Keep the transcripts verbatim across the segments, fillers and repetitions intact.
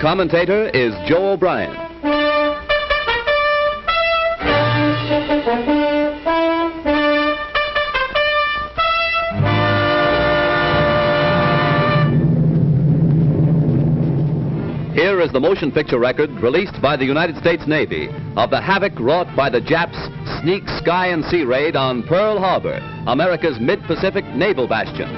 commentator is Joe O'Brien. Here is the motion picture record released by the United States Navy of the havoc wrought by the Japs' sneak sky and sea raid on Pearl Harbor, America's mid-Pacific naval bastion.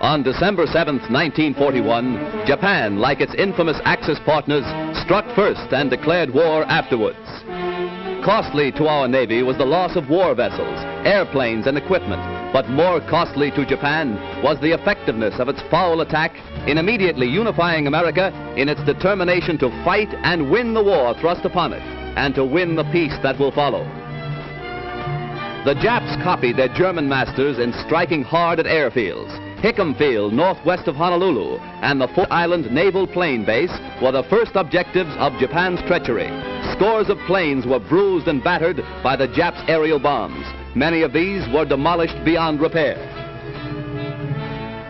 On December seventh, nineteen forty-one, Japan, like its infamous Axis partners, struck first and declared war afterwards. Costly to our Navy was the loss of war vessels, airplanes, and equipment, but more costly to Japan was the effectiveness of its foul attack in immediately unifying America in its determination to fight and win the war thrust upon it, and to win the peace that will follow. The Japs copied their German masters in striking hard at airfields. Hickam Field, northwest of Honolulu, and the Fort Island Naval Plane Base were the first objectives of Japan's treachery. Scores of planes were bruised and battered by the Japs' aerial bombs. Many of these were demolished beyond repair.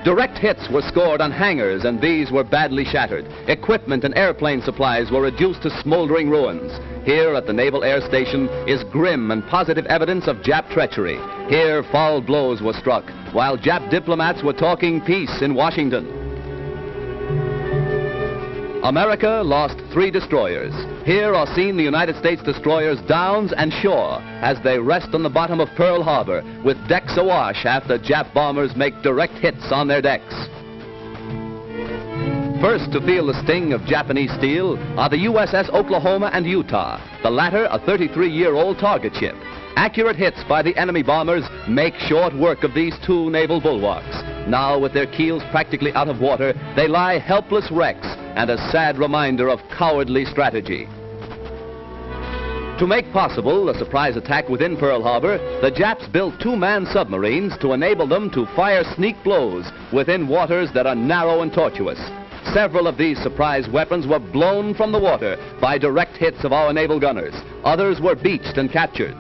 Direct hits were scored on hangars, and these were badly shattered. Equipment and airplane supplies were reduced to smoldering ruins. Here at the Naval Air Station is grim and positive evidence of Jap treachery. Here, foul blows were struck while Jap diplomats were talking peace in Washington. America lost three destroyers. Here are seen the United States destroyers Downs and Shore as they rest on the bottom of Pearl Harbor with decks awash after Jap bombers make direct hits on their decks. First to feel the sting of Japanese steel are the U S S Oklahoma and Utah, the latter a thirty-three-year-old target ship. Accurate hits by the enemy bombers make short work of these two naval bulwarks. Now with their keels practically out of water, they lie helpless wrecks and a sad reminder of cowardly strategy. To make possible a surprise attack within Pearl Harbor, the Japs built two-man submarines to enable them to fire sneak blows within waters that are narrow and tortuous. Several of these surprise weapons were blown from the water by direct hits of our naval gunners. Others were beached and captured.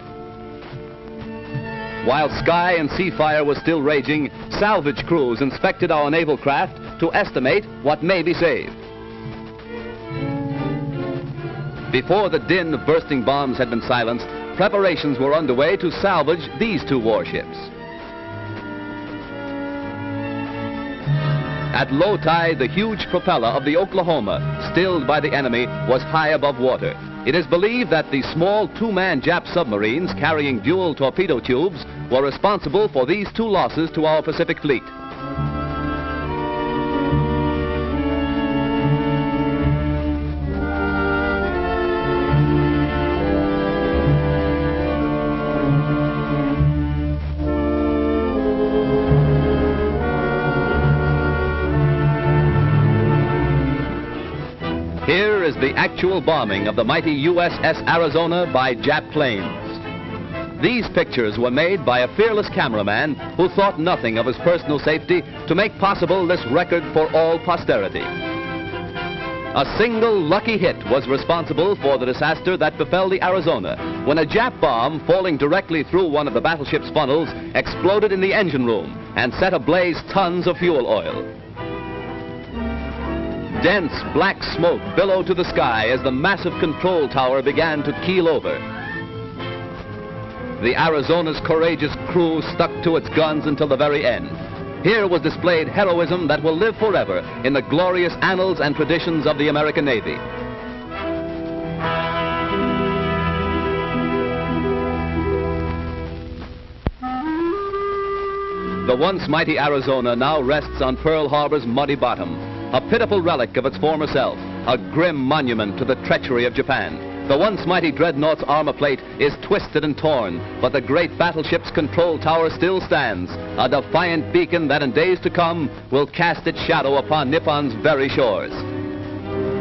While sky and sea fire was still raging, salvage crews inspected our naval craft to estimate what may be saved. Before the din of bursting bombs had been silenced, preparations were underway to salvage these two warships. At low tide, the huge propeller of the Oklahoma, stilled by the enemy, was high above water. It is believed that the small two-man Jap submarines carrying dual torpedo tubes were responsible for these two losses to our Pacific Fleet. The actual bombing of the mighty U S S Arizona by Jap planes. These pictures were made by a fearless cameraman who thought nothing of his personal safety to make possible this record for all posterity. A single lucky hit was responsible for the disaster that befell the Arizona when a Jap bomb falling directly through one of the battleship's funnels exploded in the engine room and set ablaze tons of fuel oil. Dense black smoke billowed to the sky as the massive control tower began to keel over. The Arizona's courageous crew stuck to its guns until the very end. Here was displayed heroism that will live forever in the glorious annals and traditions of the American Navy. The once mighty Arizona now rests on Pearl Harbor's muddy bottom, a pitiful relic of its former self, a grim monument to the treachery of Japan. The once mighty dreadnought's armor plate is twisted and torn, but the great battleship's control tower still stands, a defiant beacon that in days to come will cast its shadow upon Nippon's very shores.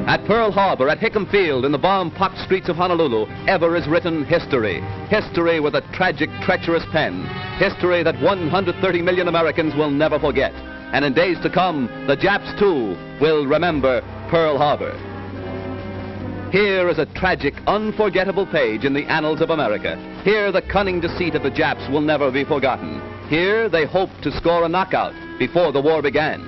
At Pearl Harbor, at Hickam Field, in the bomb-pocked streets of Honolulu, ever is written history. History with a tragic, treacherous pen. History that one hundred thirty million Americans will never forget. And in days to come, the Japs, too, will remember Pearl Harbor. Here is a tragic, unforgettable page in the annals of America. Here, the cunning deceit of the Japs will never be forgotten. Here, they hoped to score a knockout before the war began.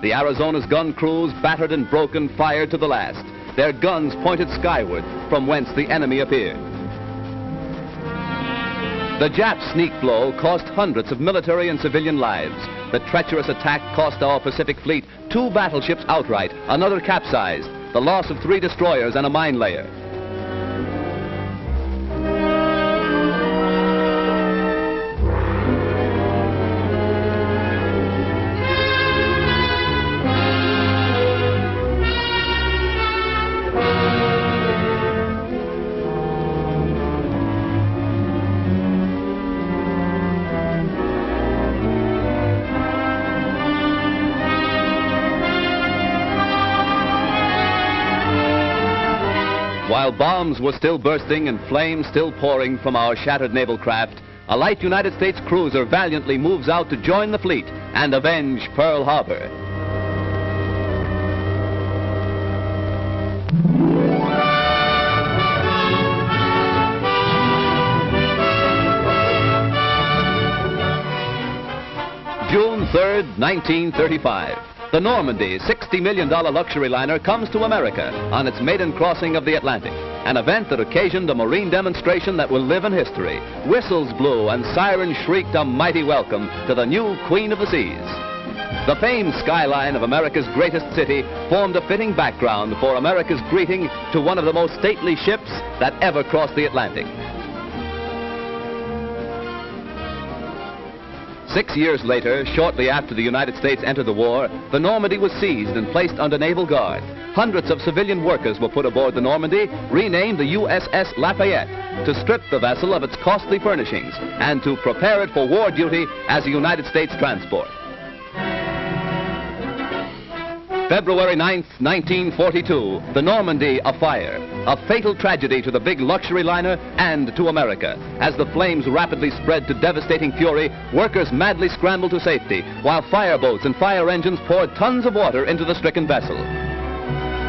The Arizona's gun crews, battered and broken, fired to the last. Their guns pointed skyward from whence the enemy appeared. The Jap sneak blow cost hundreds of military and civilian lives. The treacherous attack cost our Pacific Fleet two battleships outright, another capsized, the loss of three destroyers and a mine layer. While bombs were still bursting and flames still pouring from our shattered naval craft, a light United States cruiser valiantly moves out to join the fleet and avenge Pearl Harbor. June third, nineteen thirty-five. The Normandie, sixty million dollar luxury liner, comes to America on its maiden crossing of the Atlantic, an event that occasioned a marine demonstration that will live in history. Whistles blew and sirens shrieked a mighty welcome to the new Queen of the Seas. The famed skyline of America's greatest city formed a fitting background for America's greeting to one of the most stately ships that ever crossed the Atlantic. Six years later, shortly after the United States entered the war, the Normandie was seized and placed under naval guard. Hundreds of civilian workers were put aboard the Normandie, renamed the U S S Lafayette, to strip the vessel of its costly furnishings and to prepare it for war duty as a United States transport. February ninth, nineteen forty-two, the Normandie afire, a fatal tragedy to the big luxury liner and to America. As the flames rapidly spread to devastating fury, workers madly scrambled to safety, while fireboats and fire engines poured tons of water into the stricken vessel.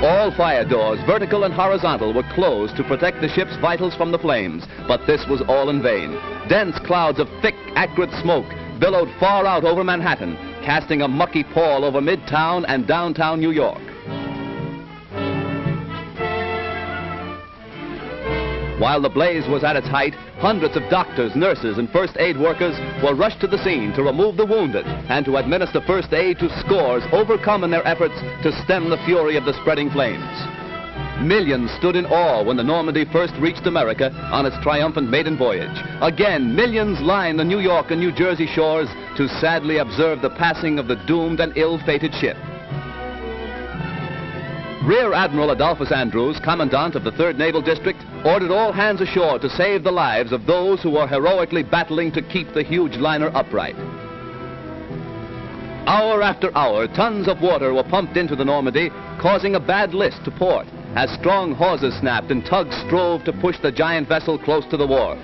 All fire doors, vertical and horizontal, were closed to protect the ship's vitals from the flames, but this was all in vain. Dense clouds of thick, acrid smoke billowed far out over Manhattan, casting a mucky pall over Midtown and downtown New York. While the blaze was at its height, hundreds of doctors, nurses, and first aid workers were rushed to the scene to remove the wounded and to administer first aid to scores overcome in their efforts to stem the fury of the spreading flames. Millions stood in awe when the Normandie first reached America on its triumphant maiden voyage. Again, millions lined the New York and New Jersey shores to sadly observe the passing of the doomed and ill-fated ship. Rear Admiral Adolphus Andrews, Commandant of the third Naval District, ordered all hands ashore to save the lives of those who were heroically battling to keep the huge liner upright. Hour after hour, tons of water were pumped into the Normandie, causing a bad list to port, as strong hawsers snapped and tugs strove to push the giant vessel close to the wharf.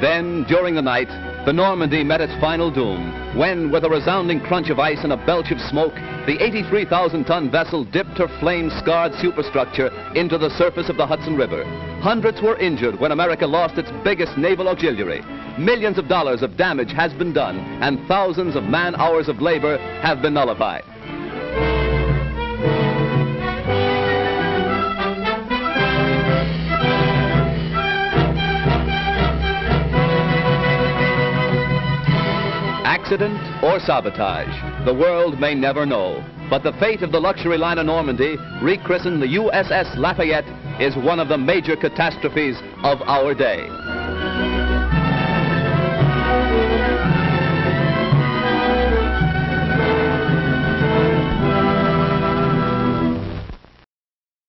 Then, during the night, the Normandie met its final doom, when, with a resounding crunch of ice and a belch of smoke, the eighty-three thousand ton vessel dipped her flame-scarred superstructure into the surface of the Hudson River. Hundreds were injured when America lost its biggest naval auxiliary. Millions of dollars of damage has been done, and thousands of man-hours of labor have been nullified. Accident or sabotage, the world may never know, but the fate of the luxury liner Normandie, rechristened the U S S Lafayette, is one of the major catastrophes of our day.